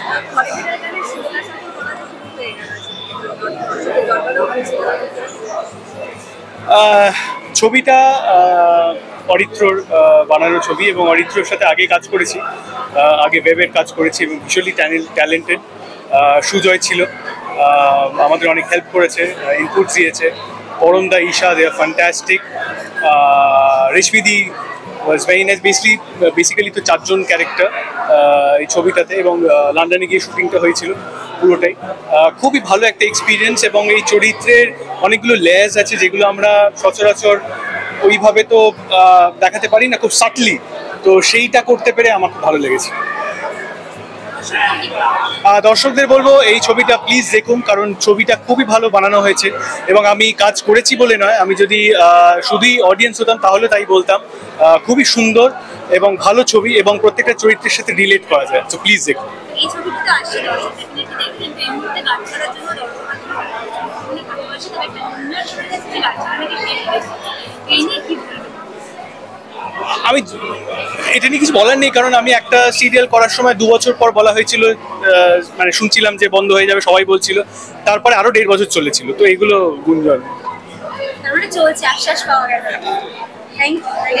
ছবিটা অরিত্রর বানানো ছবি এবং অরিত্রর সাথে আগে কাজ করেছি, আগে ওয়েবের কাজ করেছি এবং ভীষণই ট্যালেন্টেড সুজয় ছিল, আমাদের অনেক হেল্প করেছে, ইনপুট দিয়েছে। অরুণ দা, ঈশা, দে আর ফ্যান্টাস্টিক। ঋষভদি ওয়াজ ভেরি নাইস। বেসিক্যালি তো চারজন ক্যারেক্টার এই ছবিটাতে, এবং লন্ডনে গিয়ে শুটিংটা হয়েছিল পুরোটাই। খুবই ভালো একটা এক্সপিরিয়েন্স, এবং এই চরিত্রের অনেকগুলো লেয়ার্স আছে যেগুলো আমরা সচরাচর ওইভাবে তো দেখাতে পারি না, খুব সাটলি, তো সেইটা করতে পেরে আমার খুব ভালো লেগেছে। দর্শকদের বলবো এই ছবিটা প্লিজ দেখুন, কারণ ছবিটা খুবই ভালো বানানো হয়েছে। এবং আমি কাজ করেছি বলে নয়, আমি যদি শুধুই অডিয়েন্স হতাম তাহলে তাই বলতাম। খুবই সুন্দর এবং ভালো ছবি, এবং প্রত্যেকটা চরিত্রের সাথে রিলেট করা যায়, তো প্লিজ দেখুন। আমি এটা নিয়ে কিছু বলার নেই, কারণ আমি একটা সিরিয়াল করার সময় 2 বছর পর বলা হয়েছিল, মানে শুনছিলাম যে বন্ধ হয়ে যাবে, সবাই বলছিল, তারপরে আরো 1.5 বছর চলেছিল, তো এগুলো গুঞ্জন।